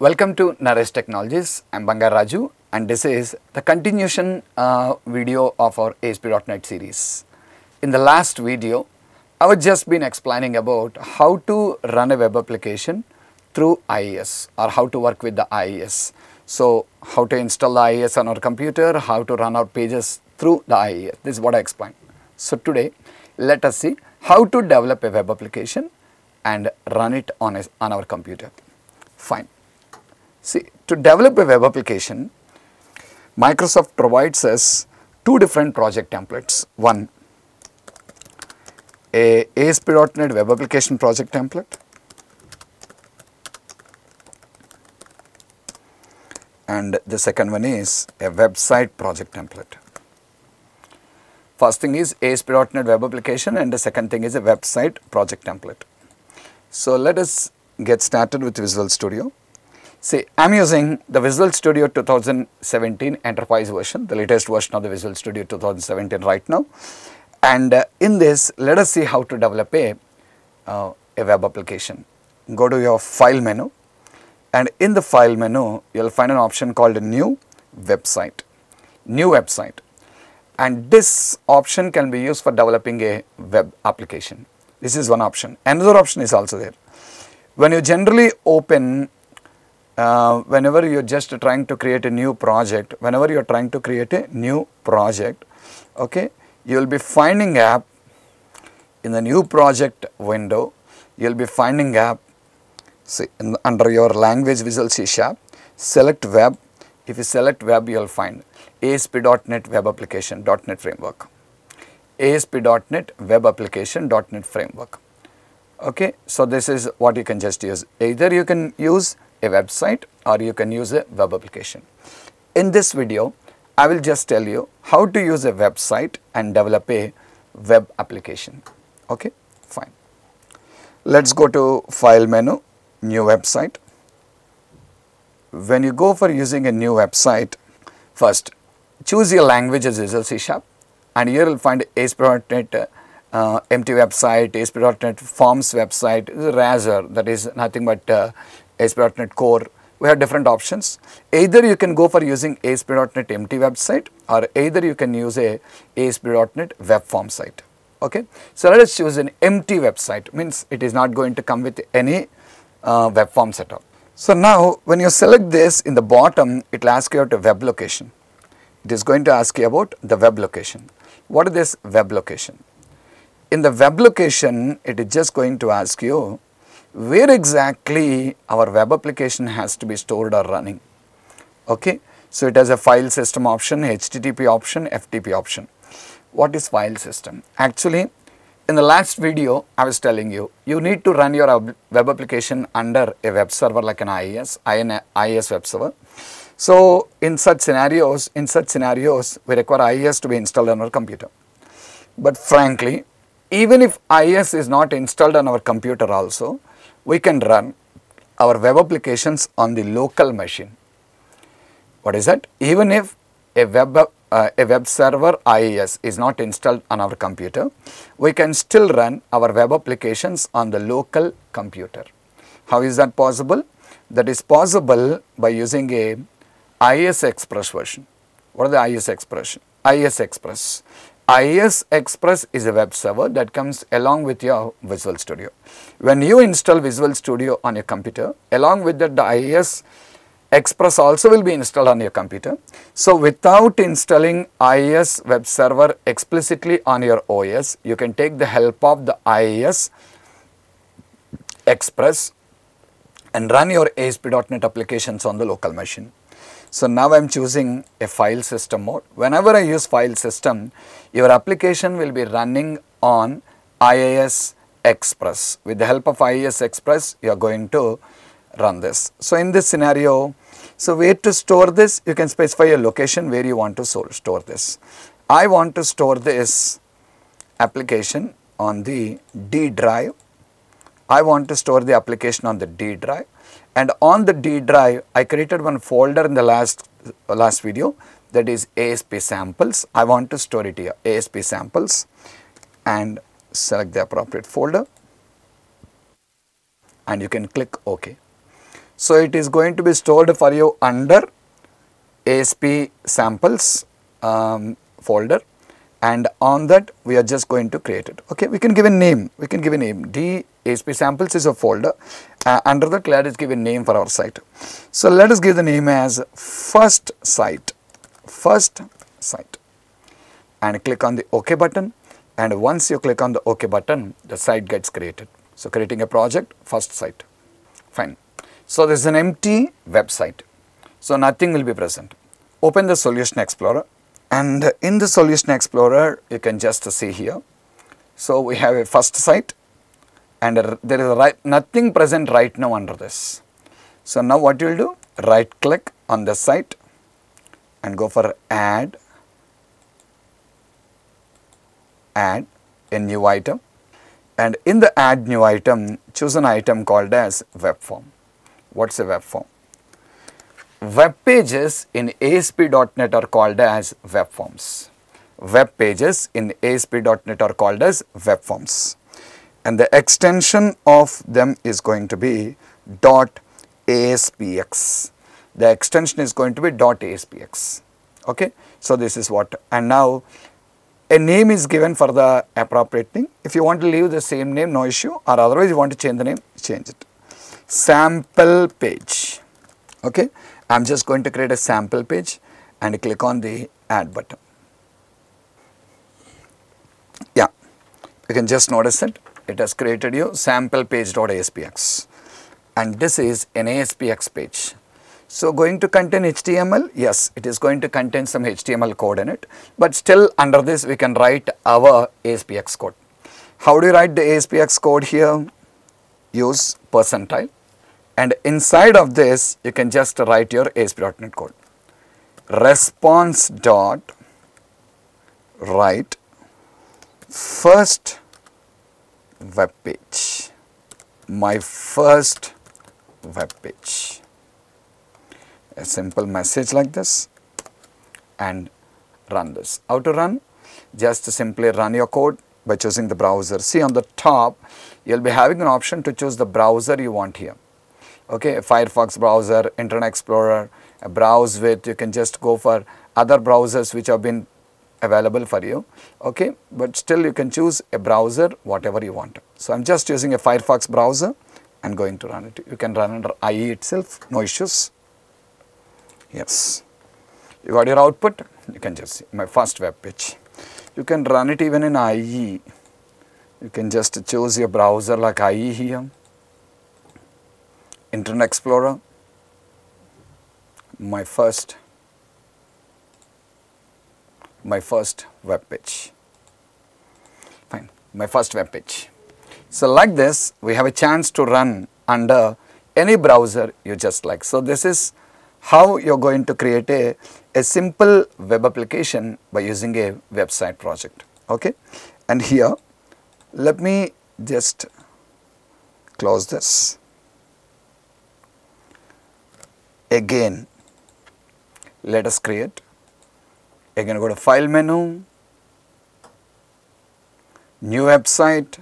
Welcome to Naresh Technologies. I'm Bangar Raju, and this is the continuation video of our ASP.NET series. In the last video, I've just been explaining about how to run a web application through IIS or how to work with the IIS. So, how to install the IIS on our computer, how to run our pages through the IIS. This is what I explained. So, today, let us see how to develop a web application and run it on our computer. Fine. See, to develop a web application, Microsoft provides us two different project templates. One, a ASP.NET web application project template, and the second one is a website project template. First thing is ASP.NET web application, and the second thing is a website project template. So, let us get started with Visual Studio. See, I am using the Visual Studio 2017 Enterprise version, the latest version of the Visual Studio 2017 right now. And in this, let us see how to develop a web application. Go to your File menu, and in the File menu, you will find an option called New Website. New Website. And this option can be used for developing a web application. This is one option. Another option is also there. When you generally open whenever you are just trying to create a new project, okay, you will be finding app in the new project window. You will be finding app, see, under your language Visual C#, select web. If you select web, you will find ASP.NET web application, .NET framework, ASP.NET web application, .NET framework. Okay, so this is what you can just use. Either you can use a website or you can use a web application. In this video, I will just tell you how to use a website and develop a web application. Okay, fine. Let's go to File menu, New Website. When you go for using a new website, first choose your language as Visual C#, and here you will find ASP.NET empty website, ASP.NET Forms website, Razor, that is nothing but ASP.NET Core. We have different options. Either you can go for using ASP.NET empty website, or either you can use a ASP.NET web form site. Okay, so let us choose an empty website. Means it is not going to come with any web forms at all. So now when you select this, in the bottom it will ask you about a web location. It is going to ask you about the web location. What is this web location? In the web location, it is just going to ask you where exactly our web application has to be stored or running. Okay, so it has a file system option, HTTP option, FTP option. What is file system? Actually, in the last video, I was telling you, you need to run your web application under a web server like an IIS web server. So, in such scenarios, we require IIS to be installed on our computer. But frankly, even if IIS is not installed on our computer also, we can run our web applications on the local machine. What is that? Even if a web server IIS is not installed on our computer, we can still run our web applications on the local computer. How is that possible? That is possible by using a IIS Express version. What is the IIS Express? IIS Express. IIS Express is a web server that comes along with your Visual Studio. When you install Visual Studio on your computer, along with that the IIS Express also will be installed on your computer. So, without installing IIS web server explicitly on your OS, you can take the help of the IIS Express and run your ASP.NET applications on the local machine. So, now I am choosing a file system mode. Whenever I use file system, your application will be running on IIS Express. With the help of IIS Express, you are going to run this. So, in this scenario, so where to store this, you can specify a location where you want to store this. I want to store this application on the D drive. I want to store the application on the D drive. And on the D drive, I created one folder in the last video, that is ASP samples. I want to store it here, ASP samples, and select the appropriate folder, and you can click OK. So it is going to be stored for you under ASP samples folder, and on that we are just going to create it. Okay, we can give a name, D ASP samples is a folder, under that let us give a name for our site. So let us give the name as first site and click on the OK button, and once you click on the OK button, the site gets created. So creating a project, first site, fine. So this is an empty website, so nothing will be present. Open the Solution Explorer, and in the Solution Explorer you can just see here. So we have a first site and there is nothing present right now under this. So now what you will do, right click on the site and go for add, add a new item, and in the add new item choose an item called as web form. What's a web form? Web pages in ASP.NET are called as web forms. Web pages in ASP.NET are called as web forms, and the extension of them is going to be .aspx. The extension is going to be .aspx. Okay, so this is what, and now a name is given for the appropriate thing. If you want to leave the same name, no issue, or otherwise you want to change the name, change it. Sample page. Okay, I'm just going to create a sample page and click on the add button. Yeah, you can just notice it. It has created you sample page.aspx, and this is an ASPX page. So going to contain HTML? Yes, it is going to contain some HTML code in it, but still under this we can write our ASPX code. How do you write the ASPX code here? Use percentile, and inside of this you can just write your ASP.NET code. Response dot write first web page, my first web page, a simple message like this, and run this. How to run? Just simply run your code by choosing the browser. See, on the top you will be having an option to choose the browser you want here. Okay, a Firefox browser, Internet Explorer, a browse with, you can just go for other browsers which have been available for you. Okay, but still you can choose a browser whatever you want. So I'm just using a Firefox browser and going to run it. You can run under IE itself, no issues. Yes, you got your output. You can just see my first web page. You can run it even in IE. You can just choose your browser like IE here, Internet Explorer, my first web page. Fine, my first web page. So like this, we have a chance to run under any browser you just like. So this is how you are going to create a simple web application by using a website project. Okay, and here let me just close this. Again, let us create. Again, go to File menu, New Website,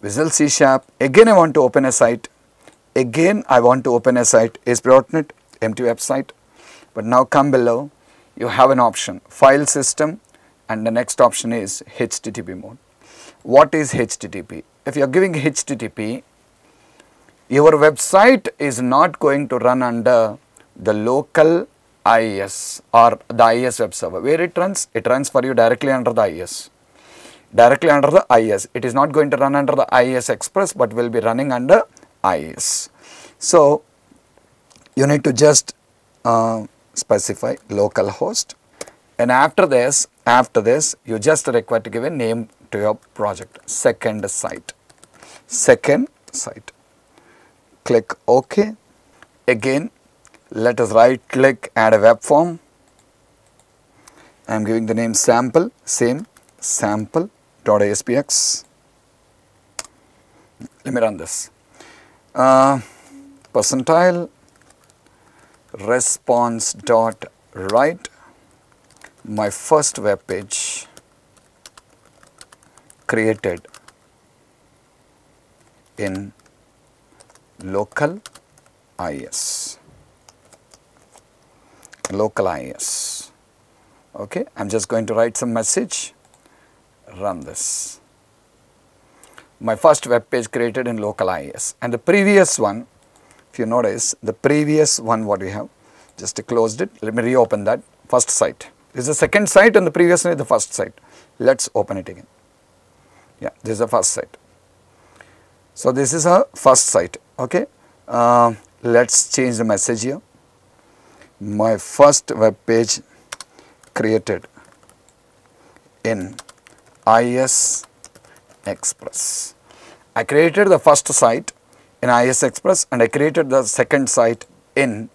Visual C#. Again, I want to open a site. ASP.NET, empty website. But now come below, you have an option, file system, and the next option is HTTP mode. What is HTTP? If you are giving HTTP, your website is not going to run under the local IIS or the IIS web server. Where it runs for you directly under the IIS. Directly under the IIS. It is not going to run under the IIS Express, but will be running under IIS. So you need to just specify localhost, and after this you just require to give a name to your project. Second site. Click OK. Again, let us right click, add a web form. I am giving the name sample, same sample.aspx. Let me run this. Percentile response dot write my first web page created in local IIS. Local IIS. Okay, I'm just going to write some message, run this. My first web page created in local IIS, and the previous one, if you notice, the previous one what we have, just closed it, let me reopen that first site. This is the second site and the previous one is the first site. Let's open it again. Yeah, this is the first site. So this is our first site, okay. Let's change the message here. My first web page created in IIS Express. I created the first site in IIS Express and I created the second site in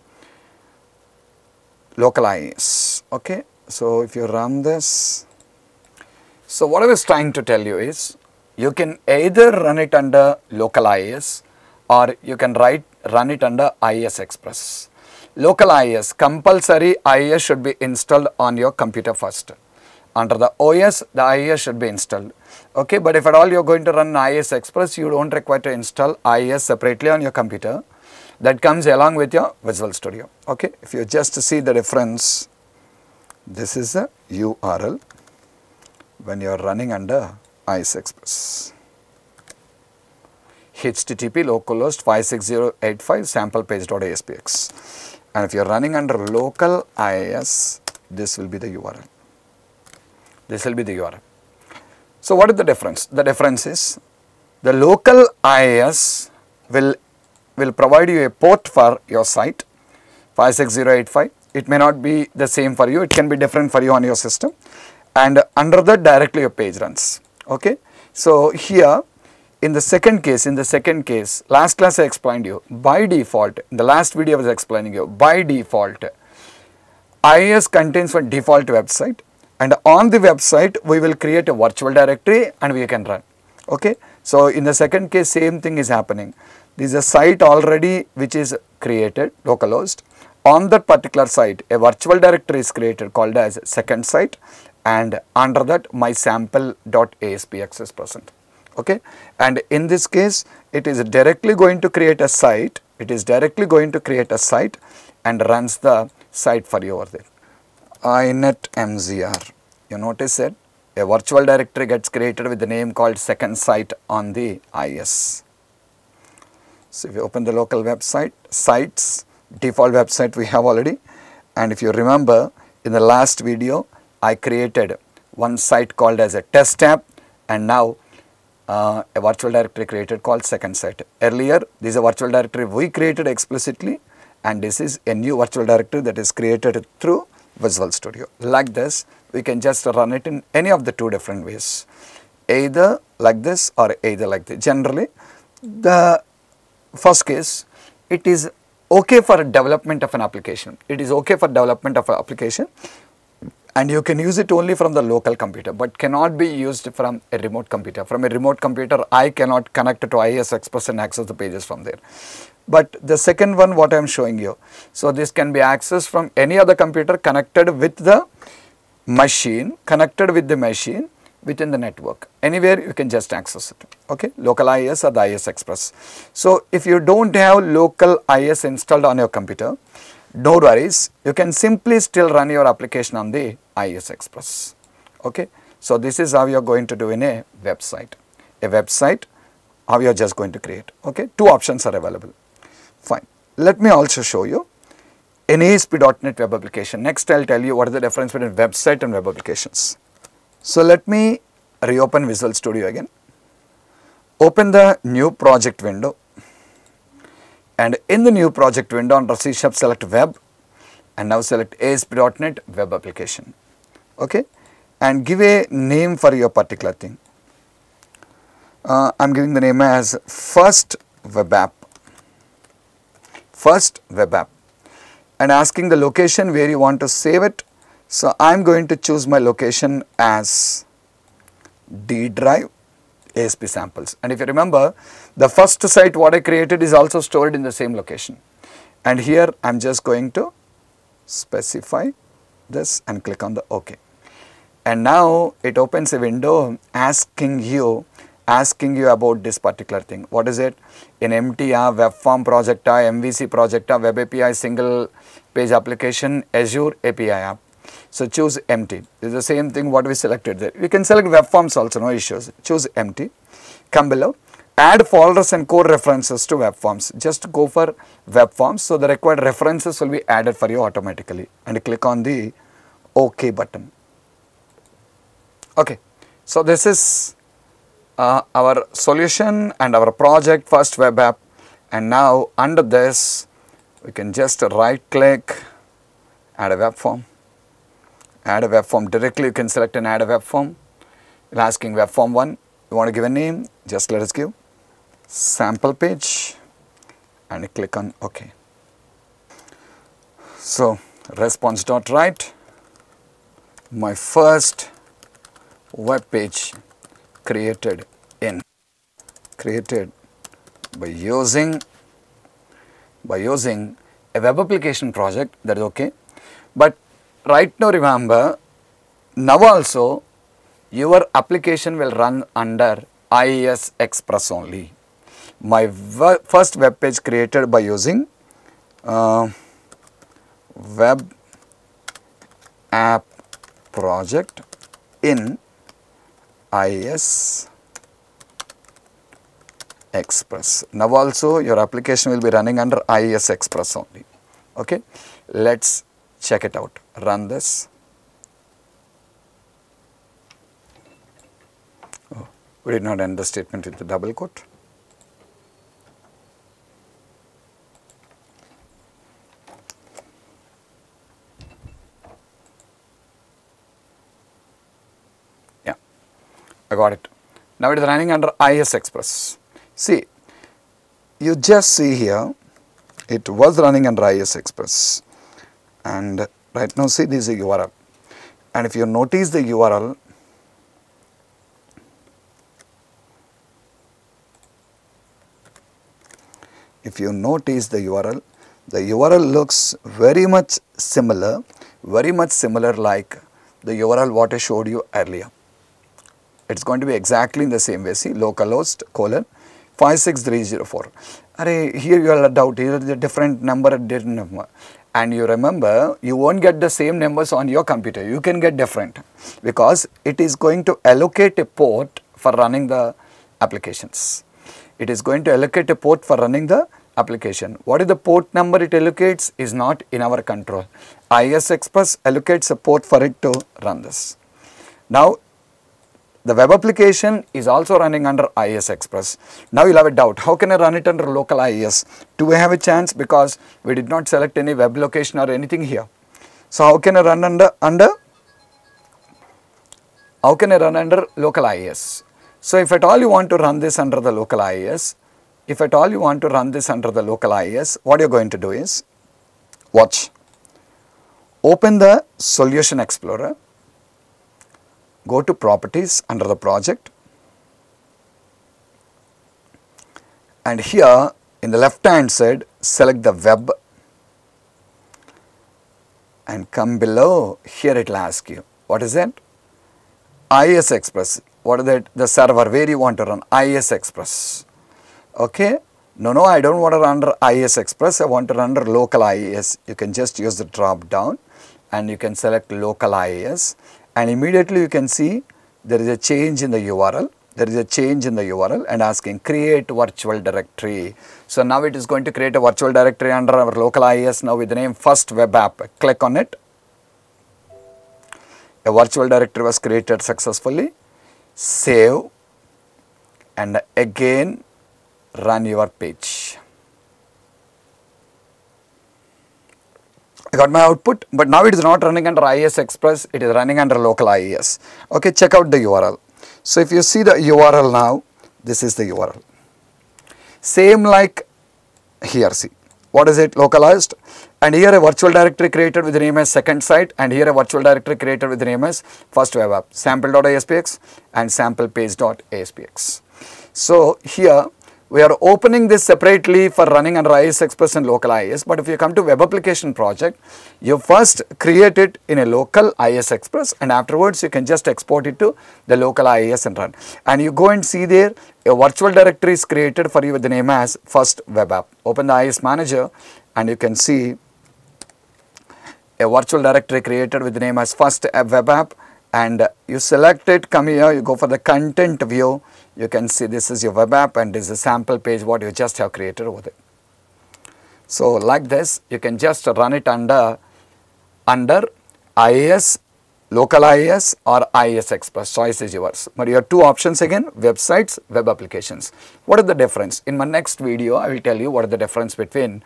local IIS. Okay, so if you run this, so what I was trying to tell you is you can either run it under local IIS or you can run it under IIS Express. Local IIS, compulsory IIS should be installed on your computer first. Under the OS, the IIS should be installed. Okay, but if at all you are going to run IIS Express, you don't require to install IIS separately on your computer. That comes along with your Visual Studio. Okay, if you just see the difference, this is the URL when you are running under IIS Express. http://56085samplepage.aspx, and if you are running under local IIS, this will be the URL. This will be the URL. So what is the difference? The difference is the local IIS will provide you a port for your site, 56085. It may not be the same for you, it can be different for you on your system, and under that directly your page runs. Okay, so here in the second case, last class I explained you, by default, in the last video I was explaining you, by default, IIS contains one default website, and on the website we will create a virtual directory and we can run. Okay, so in the second case same thing is happening. There is a site already which is created, localized. On that particular site a virtual directory is created called as second site, and under that my sample.aspx is present. Okay, and in this case it is directly going to create a site, and runs the site for you over there. Inetmgr, you notice it, a virtual directory gets created with the name called second site on the IIS. So if you open the local website, sites, default website we have already, and if you remember in the last video I created one site called as a test app, and now a virtual directory created called second site. Earlier this is a virtual directory we created explicitly, and this is a new virtual directory that is created through Visual Studio. Like this we can just run it in any of the two different ways, either like this or either like this. Generally the first case it is okay for development of an application, and you can use it only from the local computer, but cannot be used from a remote computer. From a remote computer, I cannot connect to IIS Express and access the pages from there. But the second one, what I am showing you, so this can be accessed from any other computer connected with the machine, within the network. Anywhere you can just access it, okay, local IIS or the IIS Express. So if you don't have local IIS installed on your computer, no worries, you can simply still run your application on the IIS Express. Okay, so this is how you are going to do in a website. A website, how you are just going to create. Okay, two options are available. Fine. Let me also show you an ASP.NET web application. Next, I'll tell you what is the difference between website and web applications. So let me reopen Visual Studio again. Open the new project window. And in the new project window under C# select web, and now select ASP.NET web application, okay, and give a name for your particular thing. I am giving the name as first web app, and asking the location where you want to save it. So I am going to choose my location as D drive. ASP samples, and if you remember the first site what I created is also stored in the same location, and here I am just going to specify this and click on the OK, and now it opens a window asking you asking you about this particular thing. What is it? An MTA, web form project, MVC project, web API, single page application, Azure API app. So choose MT. This is the same thing what we selected there. We can select web forms also, no issues. Choose MT. Come below. Add folders and core references to web forms. Just go for web forms. So the required references will be added for you automatically. And click on the OK button. Okay. So this is our solution and our project, first web app. And now under this, we can just right click, add a web form. Add a web form directly. You can select and add a web form. You're asking web form 1. You want to give a name? Just let us give sample page and click on OK. So response.write, my first web page created by using a web application project. That is okay. But right now remember, now also your application will run under IIS Express only. My first web page created by using web app project in IIS Express. Now also your application will be running under IIS Express only. Okay, let's check it out. Run this. Oh, we did not end the statement with the double quote. Yeah, I got it. Now it is running under IIS Express. See, you just see here, it was running under IIS Express. And right now see, this is a URL, and if you notice the URL, the URL looks very much similar like the URL what I showed you earlier. It's going to be exactly in the same way. See, localhost colon 56304. Array, here you are a doubt, here is a different number, different number. And you remember, you won't get the same numbers on your computer. You can get different because it is going to allocate a port for running the applications. It is going to allocate a port for running the application. What is the port number it allocates is not in our control. IIS Express allocates a port for it to run this. Now, the web application is also running under IIS Express. Now you'll have a doubt, how can I run it under local IIS? Do I have a chance? Because we did not select any web location or anything here. So how can I run under local IIS? So if at all you want to run this under the local IIS, what you're going to do is, watch, open the Solution Explorer. Go to properties under the project, and here in the left hand side select the web, and come below. Here it will ask you, what is it? IIS Express. What is that? The server where you want to run IIS Express. Okay, no, I don't want to run under IIS Express, I want to run under local IIS. You can just use the drop down and you can select local IIS. And immediately you can see there is a change in the URL, and asking create virtual directory. So now it is going to create a virtual directory under our local IIS now with the name first web app. Click on it. A virtual directory was created successfully. Save and again run your page. I got my output, but now it is not running under IIS Express, it is running under local IIS. Okay, check out the URL. So if you see the URL now, this is the URL. Same like here, see. What is it? Localized. And here a virtual directory created with the name as second site, and here a virtual directory created with the name as first web app. Sample.aspx and sample page.aspx. So here We are opening this separately for running under IIS Express and local IIS, but if you come to web application project, you first create it in a local IIS Express and afterwards you can just export it to the local IIS and run. And you go and see there, a virtual directory is created for you with the name as first web app. Open the IIS manager and you can see a virtual directory created with the name as first web app, and you select it, come here, you go for the content view, you can see this is your web app and this is a sample page what you just have created over there. So like this, you can just run it under IIS, local IIS or IIS Express, choice is yours. But you have two options again, websites, web applications. What is the difference? In my next video, I will tell you what is the difference between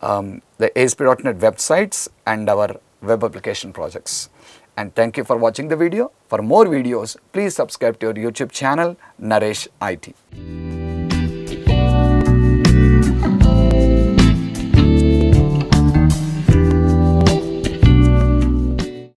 the ASP.NET websites and our web application projects. And thank you for watching the video. For more videos, please subscribe to our YouTube channel, Naresh IT.